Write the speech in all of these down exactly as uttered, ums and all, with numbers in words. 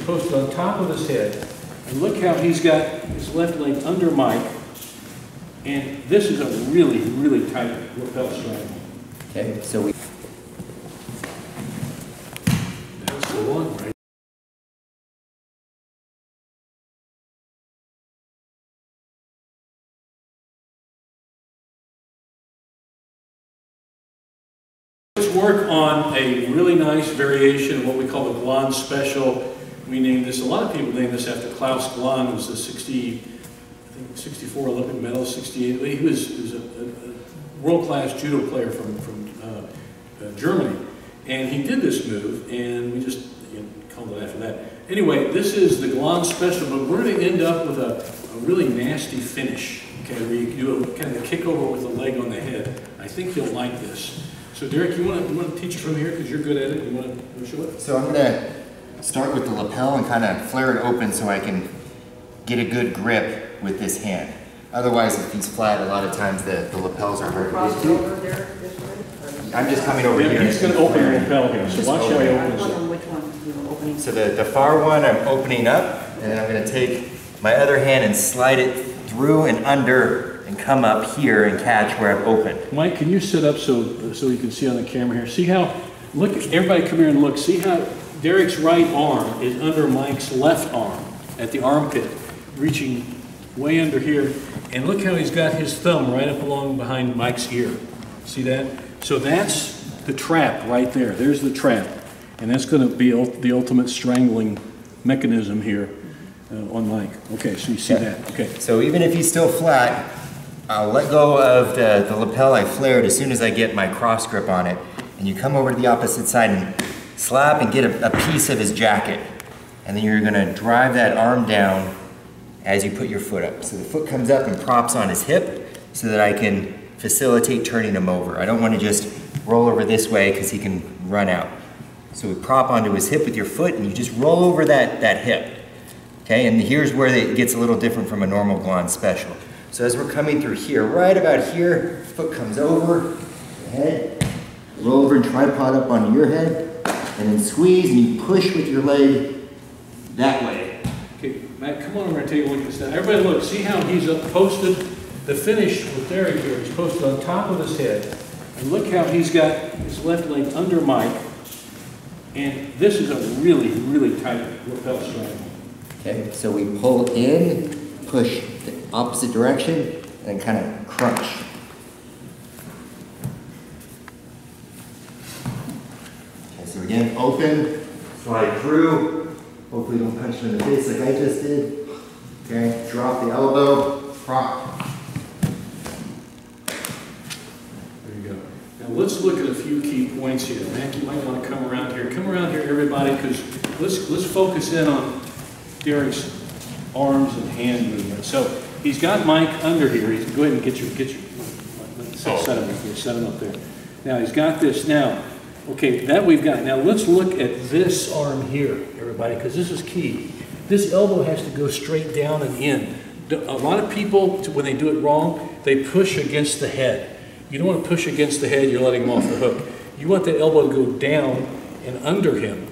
is posted on top of his head. And look how he's got his left leg under Mike. And this is a really, really tight lapel strap. Okay, so we... That's the one, right? Let's work on a really nice variation of what we call the Blonde Special. We named this, a lot of people named this after Klaus Glahn, who was the sixty, I think sixty-four Olympic medal, sixty-eight, he was, he was a, a world-class judo player from, from uh, uh, Germany. And he did this move, and we just you know, called it after that. Anyway, this is the Glahn Special, but we're going to end up with a, a really nasty finish, okay, where you do a kind of a kick over with the leg on the head. I think you'll like this. So Derek, you want to, you want to teach it from here because you're good at it. You want to show it? So I'm going to start with the lapel and kind of flare it open so I can get a good grip with this hand. Otherwise, if he's flat, a lot of times the, the lapels are hard to get to. I'm just coming over yeah, here. He's going to open the lapel here. So watch how he opens it. Which one you're opening? So the, the far one I'm opening up, and then I'm going to take my other hand and slide it through and under and come up here and catch where I've opened. Mike, can you sit up so so you can see on the camera here? See how, look, everybody come here and look. See how Derek's right arm is under Mike's left arm at the armpit, reaching way under here. And look how he's got his thumb right up along behind Mike's ear. See that? So that's the trap right there. There's the trap. And that's going to be the ultimate strangling mechanism here uh, on Mike. Okay, so you see yeah. that. Okay. So even if he's still flat, I'll let go of the, the lapel I flared as soon as I get my cross grip on it. And you come over to the opposite side and slap and get a, a piece of his jacket. And then you're gonna drive that arm down as you put your foot up. So the foot comes up and props on his hip so that I can facilitate turning him over. I don't wanna just roll over this way because he can run out. So we prop onto his hip with your foot and you just roll over that, that hip. Okay, and here's where it gets a little different from a normal Glahn Special. So as we're coming through here, right about here, foot comes over, your head, roll over and tripod up onto your head, and then squeeze and you push with your leg that way. Okay, Matt, come on over and take a look at this now. Everybody look, see how he's up posted? The finish with Derek here is posted on top of his head. And look how he's got his left leg under Mike. And this is a really, really tight lapel strap. Okay, so we pull in, push the opposite direction, and kind of crunch. Okay, so again, open, slide through. Hopefully you don't punch him in the face like I just did. Okay, drop the elbow, prop. There you go. Now let's look at a few key points here. Mac, you might want to come around here. Come around here, everybody, because let's, let's focus in on Derek's arms and hand movement. So he's got Mike under here. He's go ahead and get your get your set him up here. Set him up there. Now he's got this. Now, okay, that we've got. Now let's look at this arm here, everybody, because this is key. This elbow has to go straight down and in. A lot of people, when they do it wrong, they push against the head. You don't want to push against the head. You're letting him off the hook. You want that elbow to go down and under him,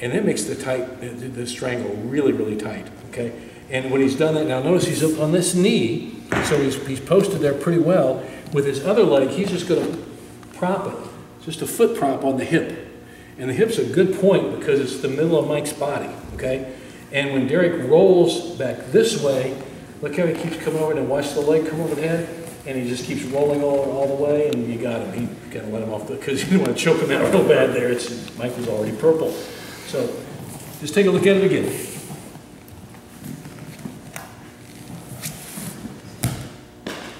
and that makes the tight the, the strangle really really tight. Okay. And when he's done that, now notice he's up on this knee, so he's, he's posted there pretty well. With his other leg, he's just going to prop it, just a foot prop on the hip. And the hip's a good point because it's the middle of Mike's body, okay? And when Derek rolls back this way, look how he keeps coming over and watch the leg come over the head, and he just keeps rolling all, all the way, and you got him. You got to let him off the, because you don't want to choke him out real bad there. It's, Mike was already purple. So just take a look at it again.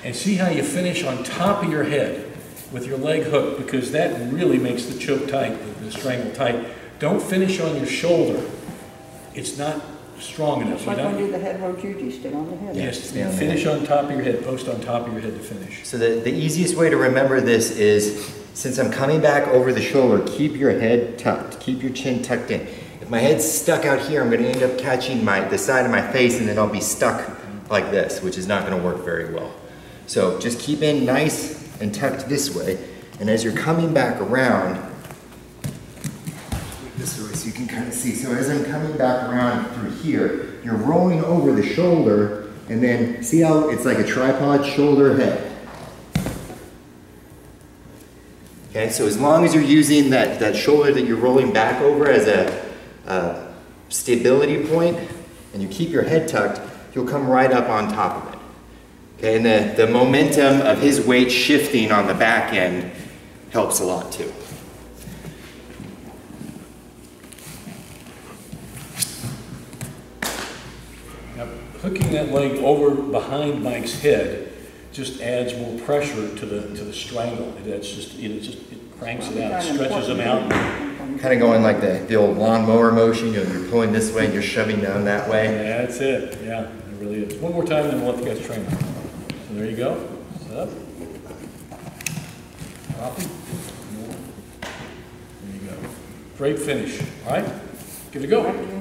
And see how you finish on top of your head with your leg hooked, because that really makes the choke tight, the, the strangle tight. Don't finish on your shoulder. It's not strong enough. Like when you do the head roll judo, stand on the head. Yes, finish on top of your head, post on top of your head to finish. So the, the easiest way to remember this is, since I'm coming back over the shoulder, keep your head tucked, keep your chin tucked in. If my head's stuck out here, I'm gonna end up catching my, the side of my face, and then I'll be stuck like this, which is not gonna work very well. So just keep in nice and tucked this way, and as you're coming back around, this way so you can kind of see. So as I'm coming back around through here, you're rolling over the shoulder, and then see how it's like a tripod, shoulder, head. Okay, so as long as you're using that, that shoulder that you're rolling back over as a, a stability point, and you keep your head tucked, you'll come right up on top of it. Okay, and the, the momentum of his weight shifting on the back end helps a lot too. Now, hooking that leg over behind Mike's head just adds more pressure to the to the strangle. That's just it just it cranks it out, stretches them out. Kind of going like the, the old lawnmower motion. You know, you're pulling this way, you're shoving down that way. Yeah, that's it. Yeah, it really is. One more time, then we'll let the guys train. So there you go. Set up. Copy. There you go. Great finish. All right, give it a go.